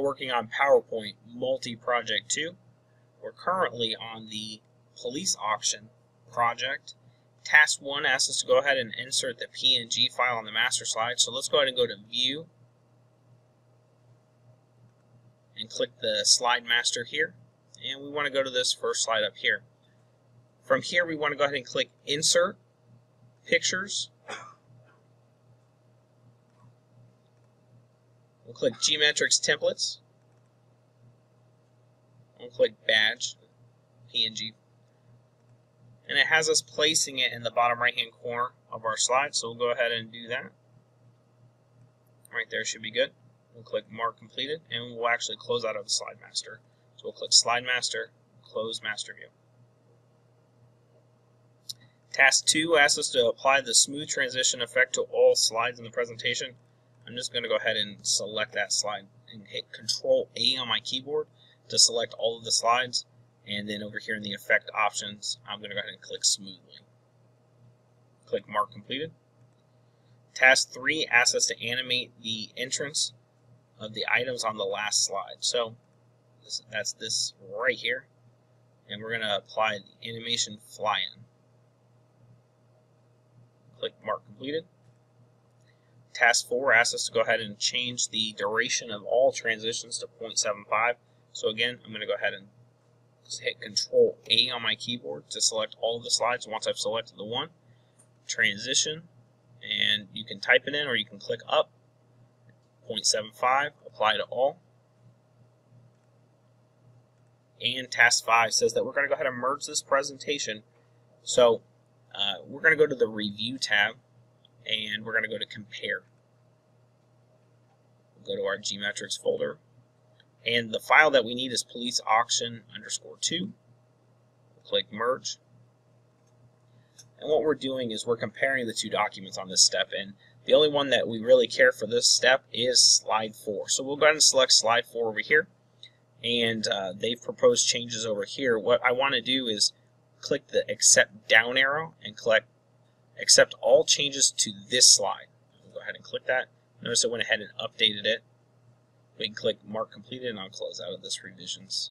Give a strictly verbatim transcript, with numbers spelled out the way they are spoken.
are working on PowerPoint multi-project two. We're currently on the police auction project. Task one asks us to go ahead and insert the P N G file on the master slide. So let's go ahead and go to View and click the Slide Master here. And we want to go to this first slide up here. From here, we want to go ahead and click Insert Pictures. We'll click GMetrix Templates. We'll click Badge, P N G. And it has us placing it in the bottom right-hand corner of our slide, so we'll go ahead and do that. Right there should be good. We'll click Mark Completed, and we'll actually close out of the Slide Master. So we'll click Slide Master, Close Master View. Task two asks us to apply the smooth transition effect to all slides in the presentation. I'm just going to go ahead and select that slide and hit Control A on my keyboard to select all of the slides. And then over here in the effect options, I'm going to go ahead and click smoothly. Click Mark Completed. Task three asks us to animate the entrance of the items on the last slide. So this, that's this right here. And we're going to apply the animation fly-in. Click Mark Completed. Task four asks us to go ahead and change the duration of all transitions to zero point seven five. So again, I'm going to go ahead and just hit Control A on my keyboard to select all of the slides. Once I've selected the one, transition, and you can type it in or you can click up, zero point seven five, apply to all. And task five says that we're going to go ahead and merge this presentation. So uh, we're going to go to the Review tab, and we're going to go to Compare. We'll go to our GMetrix folder, and the file that we need is police auction underscore two. We'll click Merge, and what we're doing is we're comparing the two documents on this step, and the only one that we really care for this step is slide four. So we'll go ahead and select slide four over here, and uh, they've proposed changes over here. What I want to do is click the Accept down arrow and click Accept all changes to this slide. We'll go ahead and click that. Notice I went ahead and updated it. We can click Mark Completed, and I'll close out of this revisions.